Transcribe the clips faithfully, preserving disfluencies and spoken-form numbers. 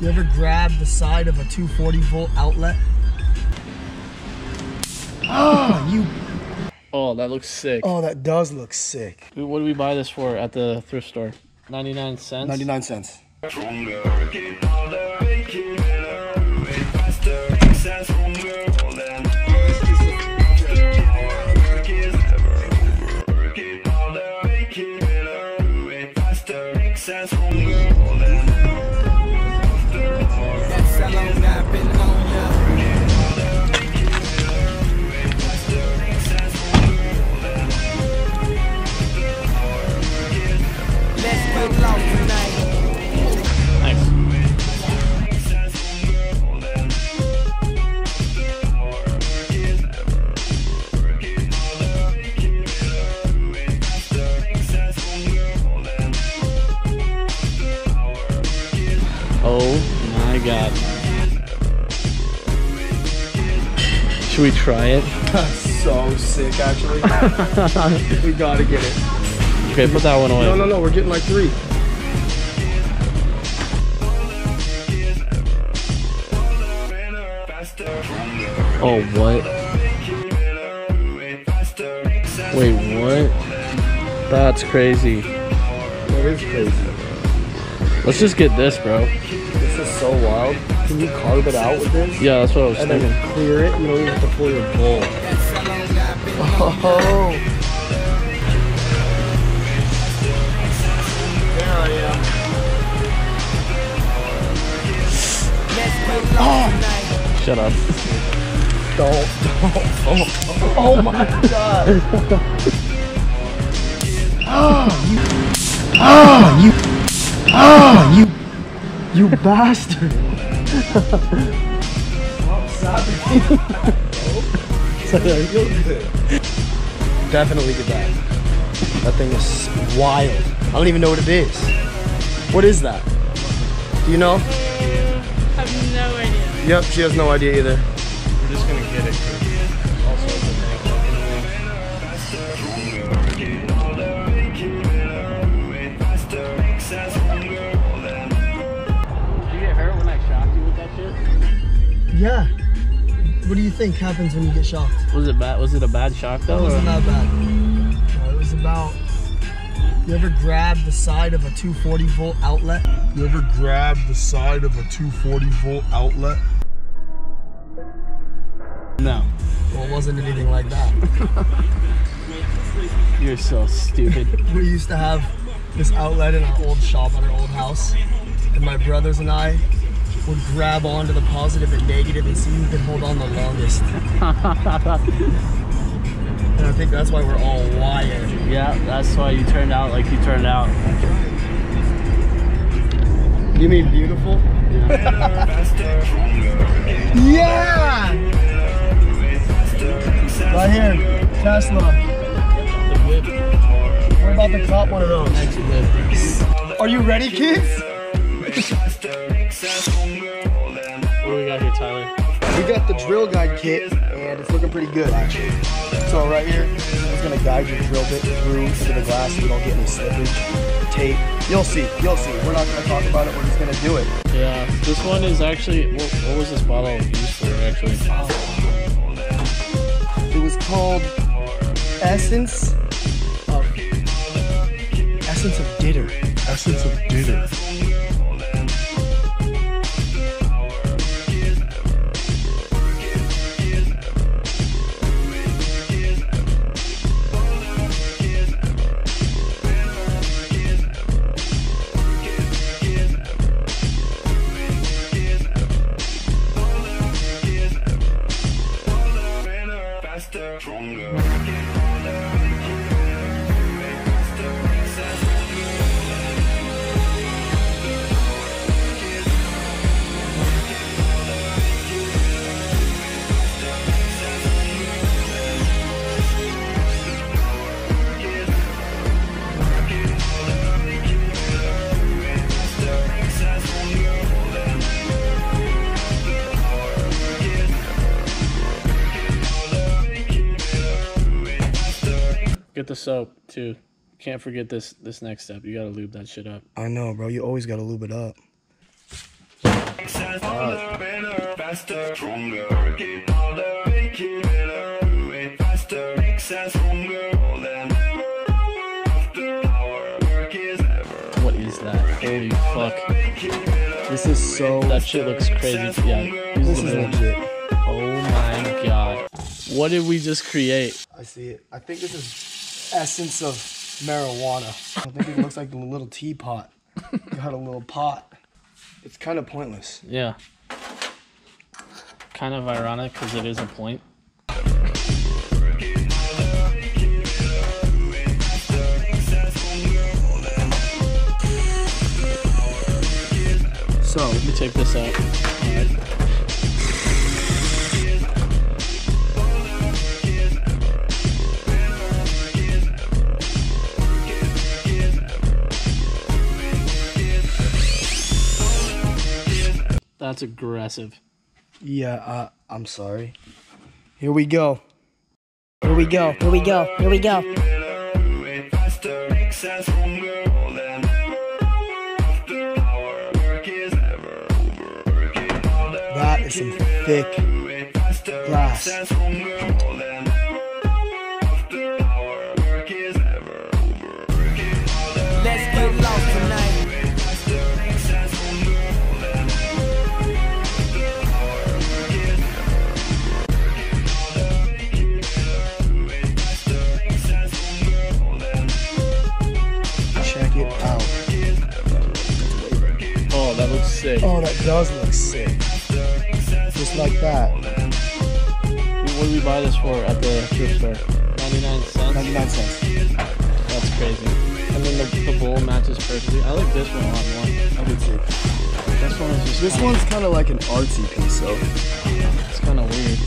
You ever grab the side of a two forty volt outlet? Oh, you. Oh, that looks sick. Oh, that does look sick. What do we buy this for at the thrift store? ninety-nine cents? ninety-nine cents. God. Should we try it? That's so sick, actually. We gotta get it. Okay, put that one away. No, no, no, we're getting like three. Oh, what? Wait, what? That's crazy. That is crazy. Let's just get this, bro. This is so wild. Can you carve it out with this? Yeah, that's what I was and thinking. And then clear it. You don't even have to pull your bowl. Oh. There I am. Oh. Shut up. Don't. Don't. Oh, oh my God. Oh, you. Oh, you. Oh, you. You bastard! Definitely get that. That thing is wild. I don't even know what it is. What is that? Do you know? I have no idea. Yep, she has no idea either. We're just gonna get it. Yeah. What do you think happens when you get shocked? Was it bad? Was it a bad shock though? It wasn't that bad. No, it was about. You ever grab the side of a two forty volt outlet? You ever grab the side of a two forty volt outlet? No. Well, it wasn't anything like that. You're so stupid. We used to have this outlet in our old shop at our old house, and my brothers and I would grab onto the positive and negative and see who can hold on the longest. And I think that's why we're all wired. Yeah, that's why you turned out like you turned out. You mean beautiful? Yeah! Yeah! Right here, Tesla. We're about to cop one of those. Are you ready, kids? What do we got here, Tyler? We got the drill guide kit, and it's looking pretty good, actually. So right here, it's gonna guide your drill bit through to the glass so you don't get any slippage, tape. You'll see, you'll see. We're not gonna talk about it, we're just gonna do it. Yeah, this one is actually, what, what was this bottle used for, actually? It was called Essence of, Essence of Ditter. Essence of Ditter. Get the soap too. Can't forget this this next step. You gotta lube that shit up. I know, bro. You always gotta lube it up. success, harder, better, faster, stronger. Work it harder, make it better, do it faster, makes us stronger. More than ever, hour after hour, work is ever. What is that? Holy fuck. This is so... That shit looks crazy. Yeah, this is legit. Oh my god. What did we just create? I see it. I think this is essence of marijuana. I think it looks like the little teapot. You had a little pot. It's kind of pointless. Yeah. Kind of ironic because it is a point. So, let me take this out. That's aggressive. Yeah, uh, I'm sorry. Here we go. Here we go. Here we go. Here we go. That is some thick glass. Let's get lost tonight. That looks sick. Oh, that does look sick. Just like that. What did we buy this for at the thrift store? ninety-nine cents? ninety-nine cents. That's crazy. And then the, the bowl matches perfectly. I like this one a lot more. I do too. This one is just This funny. one's kind of like an artsy piece, though. It's kind of weird.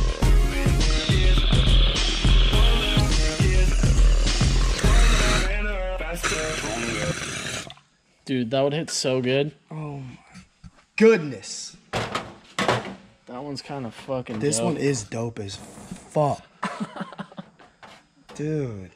Dude, that would hit so good. Oh my goodness. That one's kind of fucking dope. This one is dope as fuck. Dude.